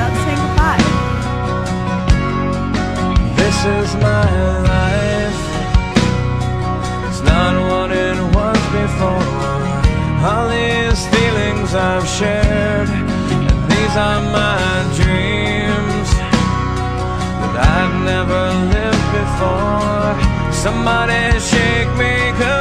without saying goodbye. This is my life. It's not what it was before. All these feelings I've shared, and these are my dreams that I've never lived before. Somebody shake me, 'cause